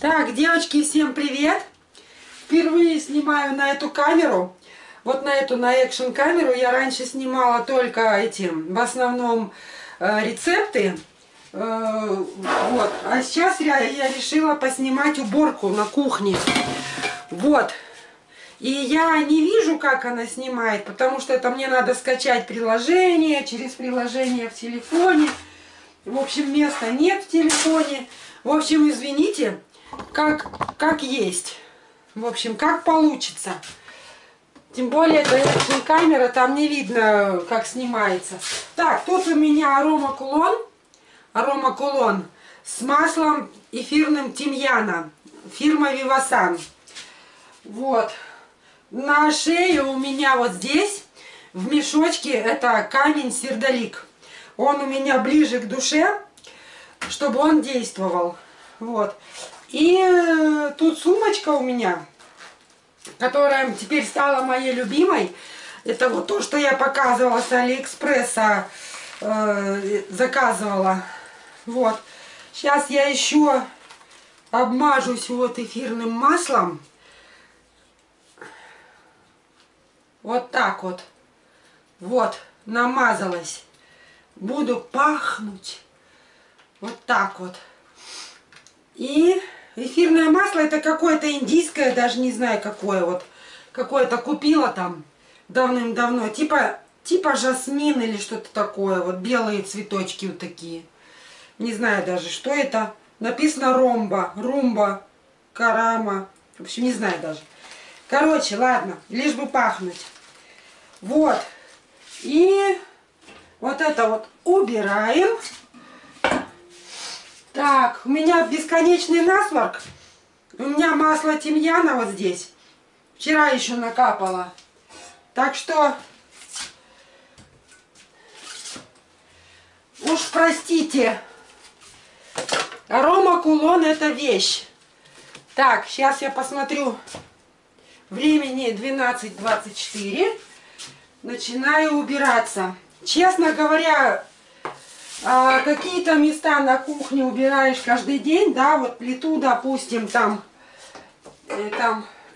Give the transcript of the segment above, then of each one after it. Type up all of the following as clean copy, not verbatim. Так, девочки, всем привет! Впервые снимаю на эту камеру. Вот на эту, на экшн-камеру. Я раньше снимала только эти, в основном, рецепты. Вот. А сейчас я решила поснимать уборку на кухне. Вот. И я не вижу, как она снимает, потому что это мне надо скачать приложение, через приложение в телефоне. В общем, места нет в телефоне. В общем, извините, как есть. В общем, как получится. Тем более, это камера, там не видно, как снимается. Так, тут у меня аромакулон. Аромакулон с маслом эфирным тимьяна. Фирма Vivasan. Вот. На шее у меня вот здесь, в мешочке, это камень-сердолик. Он у меня ближе к душе, чтобы он действовал. Вот. И тут сумочка у меня, которая теперь стала моей любимой. Это вот то, что я показывала с Алиэкспресса, заказывала. Вот. Сейчас я еще обмажусь вот эфирным маслом. Вот так вот. Вот, намазалась. Буду пахнуть. Вот так вот. И эфирное масло, это какое-то индийское, даже не знаю какое. Вот какое-то купила там давным-давно. Типа жасмин или что-то такое. Вот белые цветочки вот такие. Не знаю даже, что это. Написано ромба, румба, карама. В общем, не знаю даже. Короче, ладно, лишь бы пахнуть. Вот. И вот это вот убираем. Так, у меня бесконечный насморк. У меня масло тимьяна вот здесь. Вчера еще накапало. Так что уж простите. Аромакулон — это вещь. Так, сейчас я посмотрю. Времени 12:24. Начинаю убираться. Честно говоря, какие-то места на кухне убираешь каждый день, да, вот плиту, допустим, там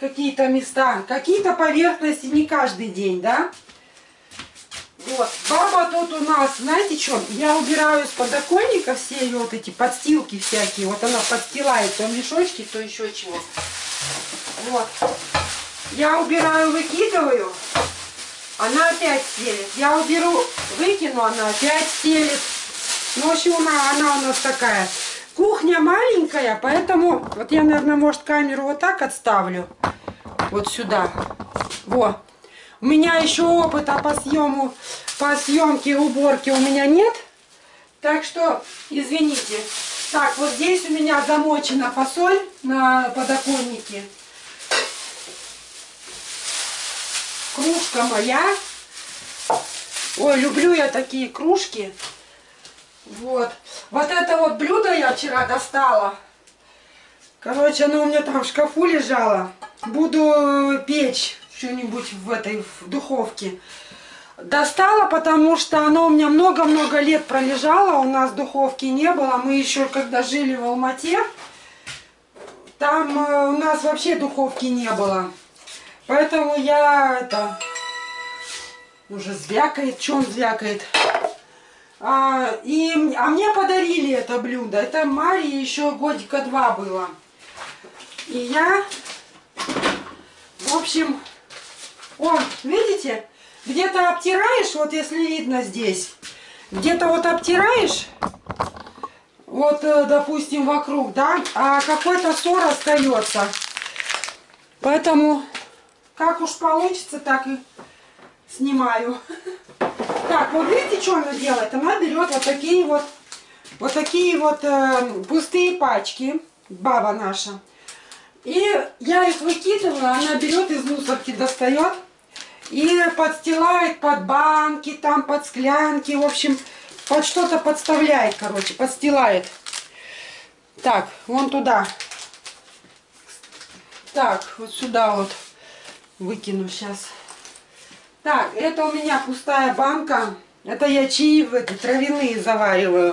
какие-то места, какие-то поверхности не каждый день, да. Вот, баба тут у нас, знаете что, я убираю с подоконника все ее вот эти подстилки всякие, вот она подстилает то мешочки, то еще чего. Вот. Я убираю, выкидываю, она опять стелит. Я уберу, выкину, она опять стелит. Ну, в общем, она у нас такая. Кухня маленькая, поэтому... Вот я, наверное, может, камеру вот так отставлю. Вот сюда. Во. У меня еще опыта по съемке уборки у меня нет. Так что, извините. Так, вот здесь у меня замочена фасоль на подоконнике. Кружка моя. Ой, люблю я такие кружки. Вот. Вот это вот блюдо я вчера достала. Короче, оно у меня там в шкафу лежало. Буду печь что-нибудь в духовке. Достала, потому что оно у меня много-много лет пролежало. У нас духовки не было. Мы еще когда жили в Алма-Ате, там у нас вообще духовки не было. Поэтому я это уже звякает, чем звякает. А мне подарили это блюдо. Это Марии еще годика два было. И я, в общем, о, видите, где-то обтираешь, вот если видно здесь, где-то вот обтираешь, вот, допустим, вокруг, да, а какой-то сор остается. Поэтому... Как уж получится, так и снимаю. Так, вот видите, что она делает? Она берет вот такие вот пустые пачки, баба наша. И я их выкидываю, она берет из мусорки, достает и подстилает под банки, там под склянки, в общем, под что-то подставляет, короче, подстилает. Так, вон туда. Так, вот сюда вот. Выкину сейчас. Так, это у меня пустая банка. Это я чаи травяные завариваю.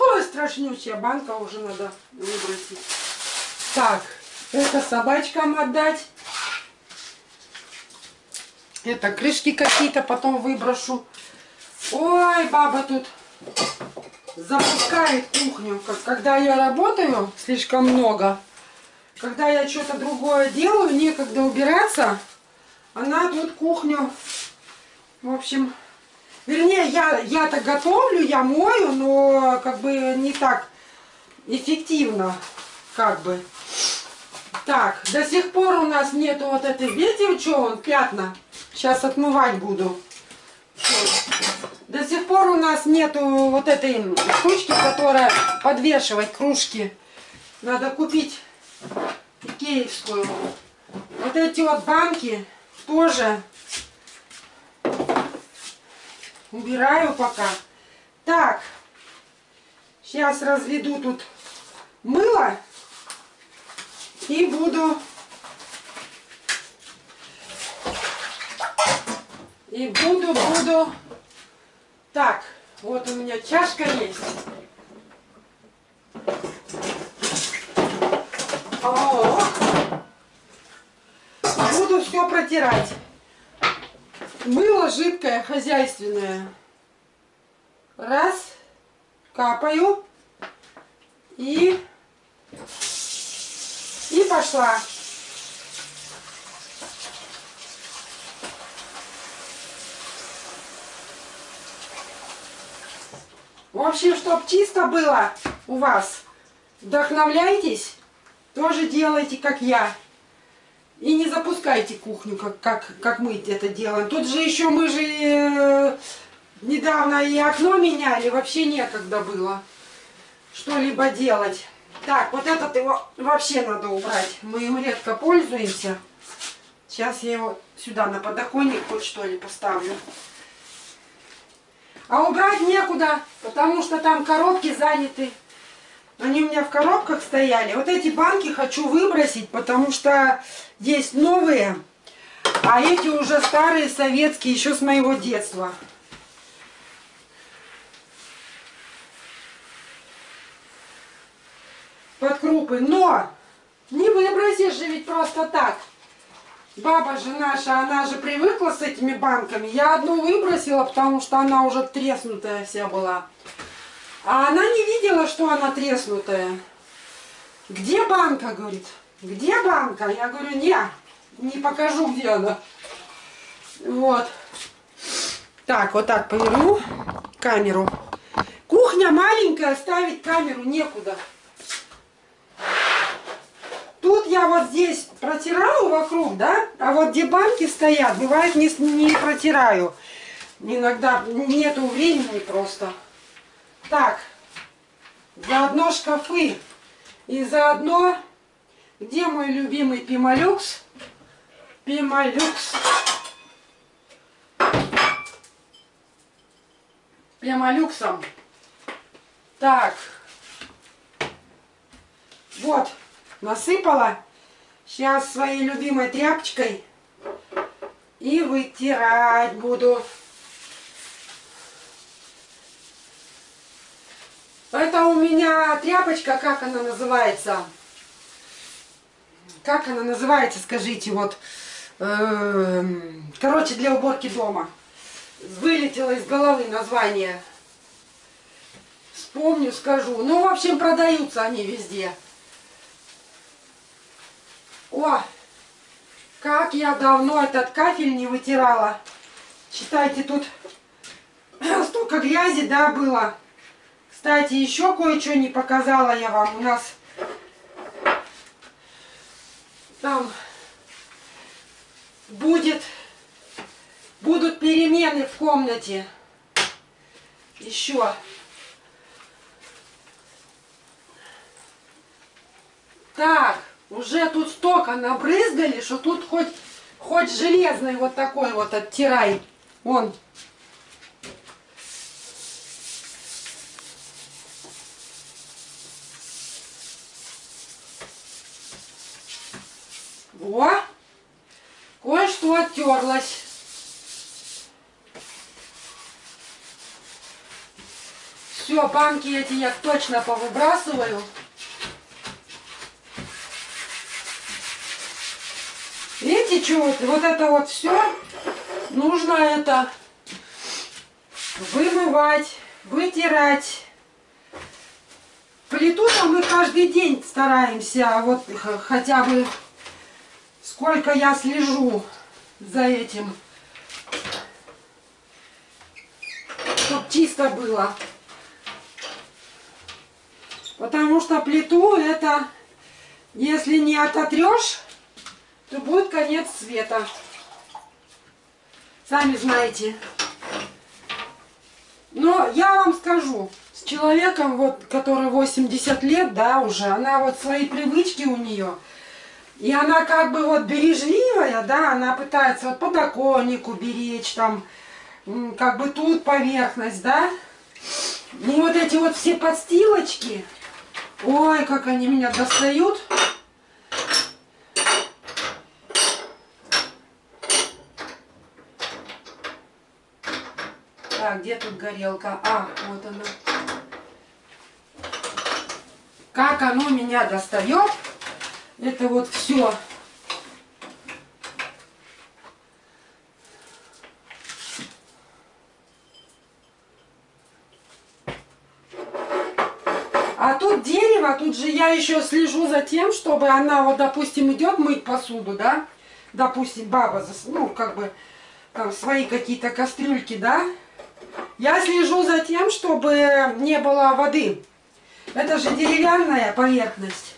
Ой, страшнющая банка, уже надо выбросить. Так, это собачкам отдать. Это крышки какие-то, потом выброшу. Ой, баба тут запускает кухню. Когда я работаю слишком много, когда я что-то другое делаю, некогда убираться, она тут кухню, в общем, вернее, я-то готовлю, я мою, но как бы не так эффективно, как бы. Так, до сих пор у нас нету вот этой, видите, что он, пятна, сейчас отмывать буду. До сих пор у нас нету вот этой штучки, которая подвешивать кружки. Надо купить икеевскую. Вот эти вот банки тоже убираю пока. Так, сейчас разведу тут мыло и буду... Так, вот у меня чашка есть. О-о-о. Буду все протирать. Мыло жидкое, хозяйственное. Раз. Капаю. И пошла. В общем, чтобы чисто было у вас, вдохновляйтесь, тоже делайте, как я. И не запускайте кухню, как мы это делаем. Тут же еще мы же недавно и окно меняли, вообще некогда было что-либо делать. Так, вот этот его вообще надо убрать. Мы им редко пользуемся. Сейчас я его сюда на подоконник хоть что ли поставлю. А убрать некуда, потому что там коробки заняты. Они у меня в коробках стояли. Вот эти банки хочу выбросить, потому что есть новые, а эти уже старые советские, еще с моего детства. Под крупы. Но не выбросишь же ведь просто так. Баба же наша, она же привыкла с этими банками. Я одну выбросила, потому что она уже треснутая вся была. А она не видела, что она треснутая. Где банка, говорит? Где банка? Я говорю, не покажу, где она. Вот. Так, вот так поверну камеру. Кухня маленькая, ставить камеру некуда. Тут я вот здесь протираю вокруг, да, а вот где банки стоят, бывает не протираю. Иногда нету времени просто. Так, заодно шкафы и заодно, где мой любимый Пемолюкс? Пемолюксом. Так, вот. Насыпала. Сейчас своей любимой тряпочкой и вытирать буду. Это у меня тряпочка, как она называется? Как она называется, скажите, вот. Короче, для уборки дома. Вылетело из головы название. Вспомню, скажу. Ну, в общем, продаются они везде. О, как я давно этот кафель не вытирала. Читайте, тут столько грязи, да, было. Кстати, еще кое-что не показала я вам. У нас там будут перемены в комнате. Еще. Так. Уже тут столько набрызгали, что тут хоть железный вот такой вот оттирай. Вон. Во! Кое-что оттерлось. Все, Все, банки эти я точно повыбрасываю. Видите, что вот это вот все нужно это вымывать, вытирать. Плиту-то мы каждый день стараемся, вот хотя бы сколько я слежу за этим, чтобы чисто было. Потому что плиту это, если не ототрешь, то будет конец света. Сами знаете. Но я вам скажу, с человеком, вот, который 80 лет, да, уже, она вот свои привычки у нее, и она как бы вот бережливая, да, она пытается вот подоконник уберечь, там, как бы тут поверхность, да. И вот эти вот все подстилочки, ой, как они меня достают. Так, где тут горелка? А, вот она. Как оно меня достает. Это вот все. А тут дерево, тут же я еще слежу за тем, чтобы она, вот, допустим, идет мыть посуду, да? Допустим, баба, ну, как бы, там, свои какие-то кастрюльки, да? Я слежу за тем, чтобы не было воды. Это же деревянная поверхность.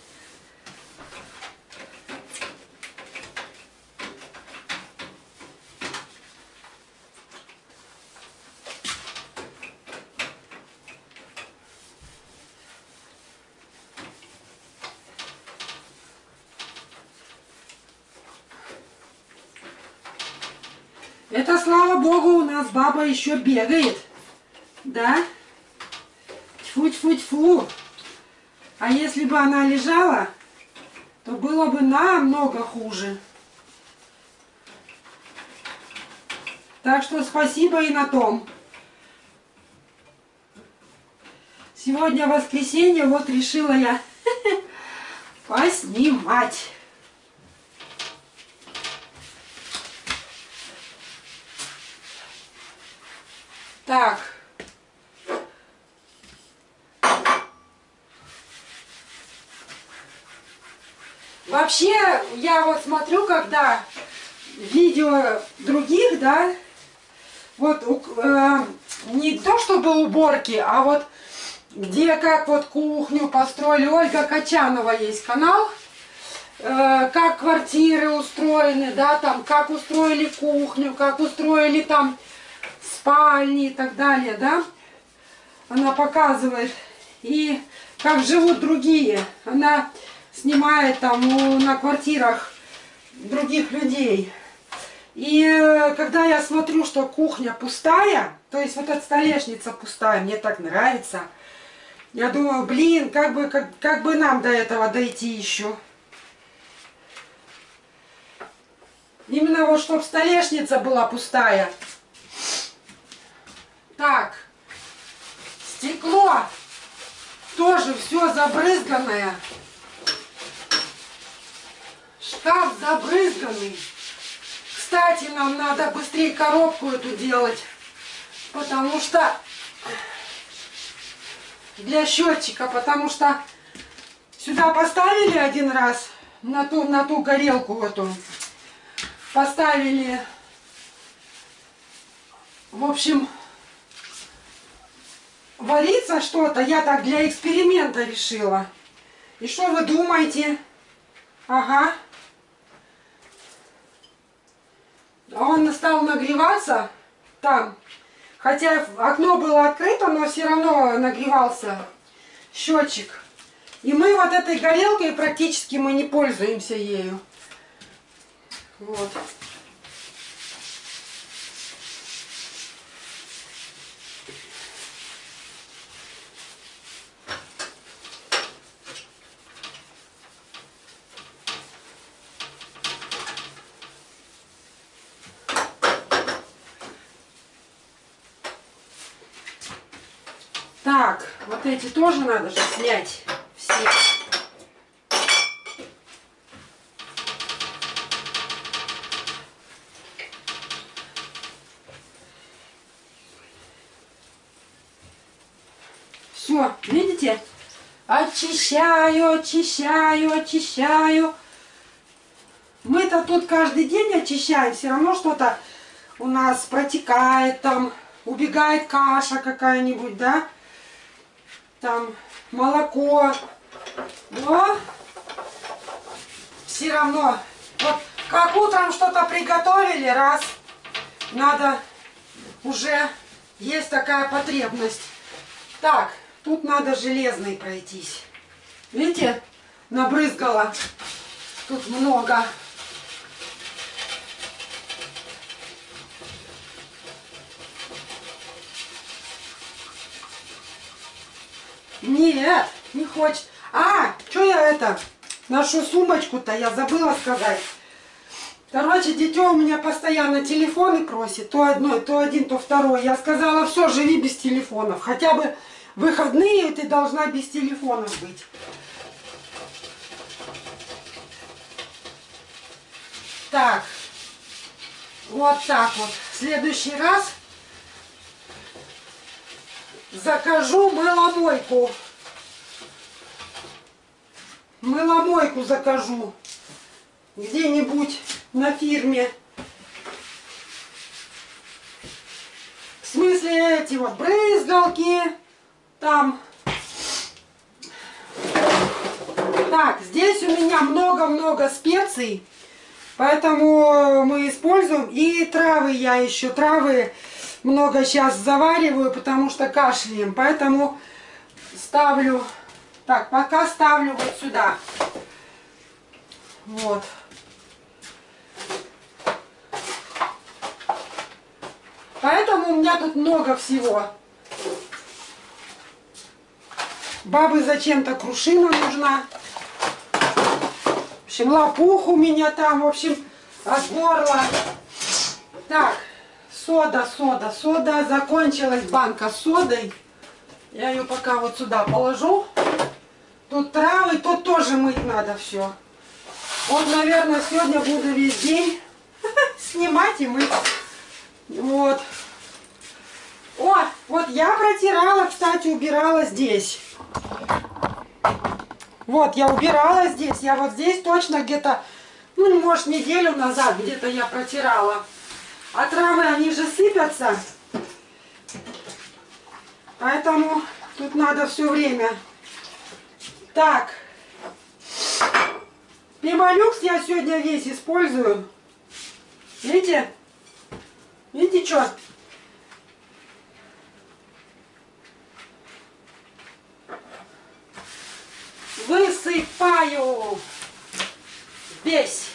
Это, слава богу, у нас баба еще бегает. Да? Тьфу-тьфу-тьфу. А если бы она лежала, то было бы намного хуже. Так что спасибо и на том. Сегодня воскресенье, вот решила я поснимать. Так. Вообще, я вот смотрю, когда видео других, да, вот не то чтобы уборки, а вот где как вот кухню построили, Ольга Качанова есть канал, как квартиры устроены, да, там, как устроили кухню, как устроили там спальни и так далее, да, она показывает, и как живут другие, она снимает там на квартирах других людей. И когда я смотрю, что кухня пустая, то есть вот эта столешница пустая, мне так нравится, я думаю, блин, как бы нам до этого дойти еще. Именно вот, чтобы столешница была пустая. Так, стекло тоже все забрызганное. Шкаф забрызганный. Кстати, нам надо быстрее коробку эту делать, потому что для счетчика, потому что сюда поставили один раз на ту горелку эту, поставили, в общем, варится что-то, я так для эксперимента решила. И что вы думаете? Ага. Он стал нагреваться там. Хотя окно было открыто, но все равно нагревался счетчик. И мы вот этой горелкой практически мы не пользуемся ею. Вот. Так, вот эти тоже надо же снять все. Все, видите? Очищаю, очищаю, очищаю. Мы-то тут каждый день очищаем, все равно что-то у нас протекает, там убегает каша какая-нибудь, да? Там молоко. Но все равно, вот как утром что-то приготовили, раз, надо уже, есть такая потребность. Так, тут надо железный пройтись. Видите, набрызгала. Тут много. Нет, не хочет. А, что я это? Нашу сумочку-то я забыла сказать. Короче, дитё у меня постоянно телефоны просит. То одной, то один, то второй. Я сказала, все, живи без телефонов. Хотя бы выходные ты должна без телефонов быть. Так. Вот так вот. В следующий раз закажу мыломойку. Мыломойку закажу. Где-нибудь на фирме. В смысле эти вот брызгалки. Там. Так, здесь у меня много-много специй. Поэтому мы используем. И травы я еще, травы много сейчас завариваю, потому что кашляем. Поэтому ставлю. Так, пока ставлю вот сюда. Вот. Поэтому у меня тут много всего. Бабы зачем-то крушина нужна. В общем, лопух у меня там, в общем, от горла. Так, сода, сода, сода. Закончилась банка с содой. Я ее пока вот сюда положу. Тут травы, тут тоже мыть надо все. Вот, наверное, сегодня буду весь день снимать и мыть. Вот. О, вот я протирала, кстати, убирала здесь. Вот, я убирала здесь. Я вот здесь точно где-то, ну, может, неделю назад где-то я протирала. А травы, они же сыпятся. Поэтому тут надо все время. Так. Пемолюкс я сегодня весь использую. Видите? Видите, что? Высыпаю весь.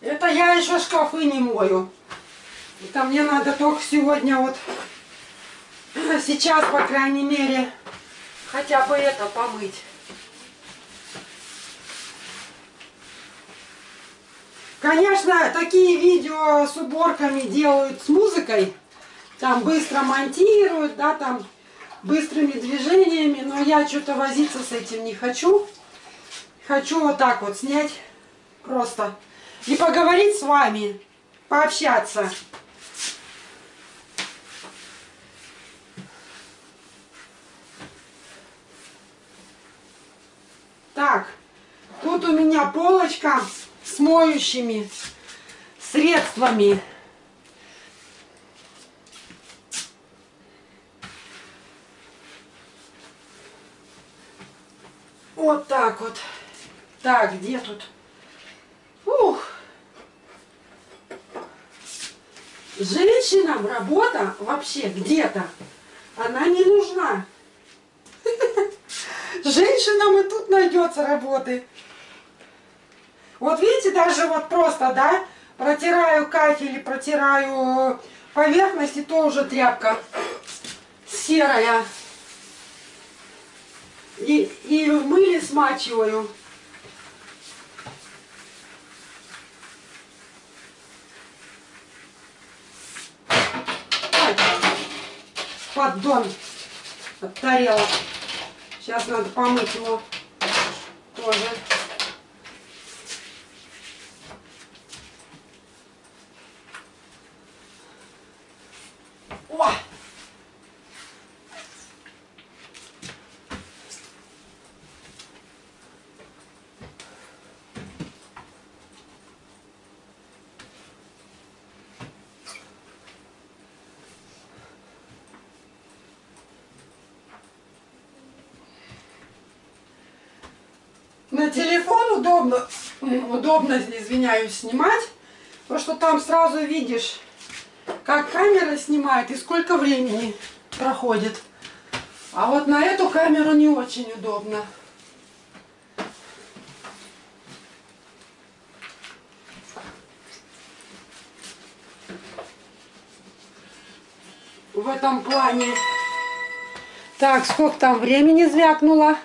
Это я еще шкафы не мою. Это мне надо только сегодня вот сейчас, по крайней мере, хотя бы это помыть. Конечно, такие видео с уборками делают с музыкой. Там быстро монтируют, да, там быстрыми движениями. Но я что-то возиться с этим не хочу. Хочу вот так вот снять просто. И поговорить с вами, пообщаться. Так, тут у меня полочка с моющими средствами. Вот так вот. Так, где тут? Ух! Женщинам работа вообще где-то, она не нужна. Женщинам и тут найдется работы. Вот видите, даже вот просто, да, протираю кафель, протираю Поверхности то уже тряпка серая. И в мыле смачиваю. Поддон от тарелок. Сейчас надо помыть его тоже. О! На телефон удобно, извиняюсь, снимать, потому что там сразу видишь, как камера снимает и сколько времени проходит. А вот на эту камеру не очень удобно. В этом плане. Так, сколько там времени звякнуло?